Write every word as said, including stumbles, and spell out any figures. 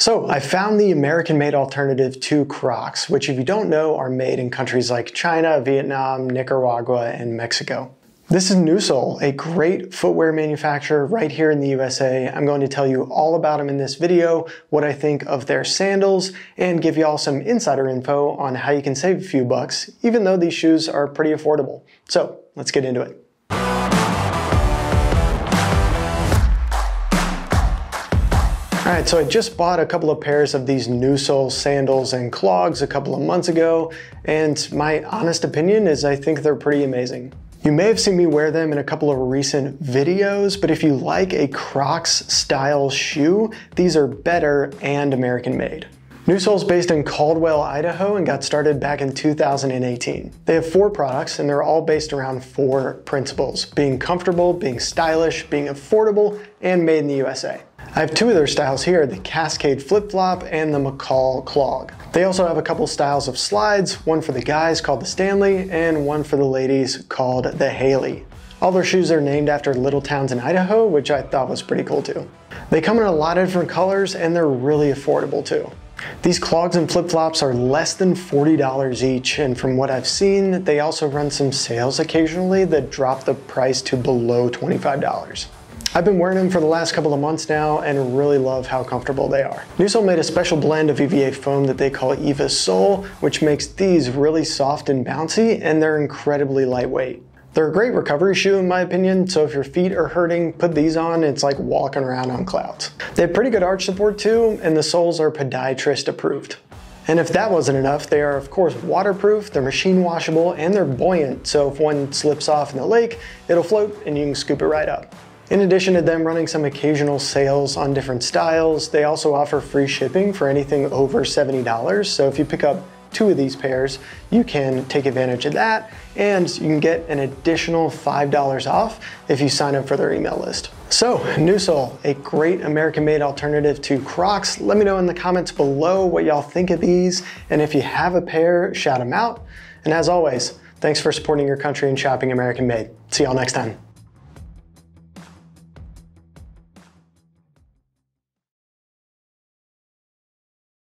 So I found the American-made alternative to Crocs, which if you don't know are made in countries like China, Vietnam, Nicaragua, and Mexico. This is NuuSol, a great footwear manufacturer right here in the U S A. I'm going to tell you all about them in this video, what I think of their sandals, and give you all some insider info on how you can save a few bucks, even though these shoes are pretty affordable. So let's get into it. All right, so I just bought a couple of pairs of these NuuSol sandals and clogs a couple of months ago, and my honest opinion is I think they're pretty amazing. You may have seen me wear them in a couple of recent videos, but if you like a Crocs style shoe, these are better and American made. NuuSol is based in Caldwell, Idaho, and got started back in two thousand eighteen. They have four products, and they're all based around four principles: being comfortable, being stylish, being affordable, and made in the U S A. I have two of their styles here, the Cascade flip-flop and the McCall clog. They also have a couple styles of slides, one for the guys called the Stanley and one for the ladies called the Haley. All their shoes are named after little towns in Idaho, which I thought was pretty cool too. They come in a lot of different colors and they're really affordable too. These clogs and flip-flops are less than forty dollars each, and from what I've seen, they also run some sales occasionally that drop the price to below twenty-five dollars. I've been wearing them for the last couple of months now and really love how comfortable they are. NuuSol made a special blend of E V A foam that they call EvaSol, which makes these really soft and bouncy, and they're incredibly lightweight. They're a great recovery shoe in my opinion, so if your feet are hurting, put these on. It's like walking around on clouds. They have pretty good arch support too, and the soles are podiatrist approved. And if that wasn't enough, they are of course waterproof, they're machine washable, and they're buoyant, so if one slips off in the lake, it'll float and you can scoop it right up. In addition to them running some occasional sales on different styles, they also offer free shipping for anything over seventy dollars. So if you pick up two of these pairs, you can take advantage of that, and you can get an additional five dollars off if you sign up for their email list. So NuuSol, a great American-made alternative to Crocs. Let me know in the comments below what y'all think of these, and if you have a pair, shout them out. And as always, thanks for supporting your country and shopping American-made. See y'all next time.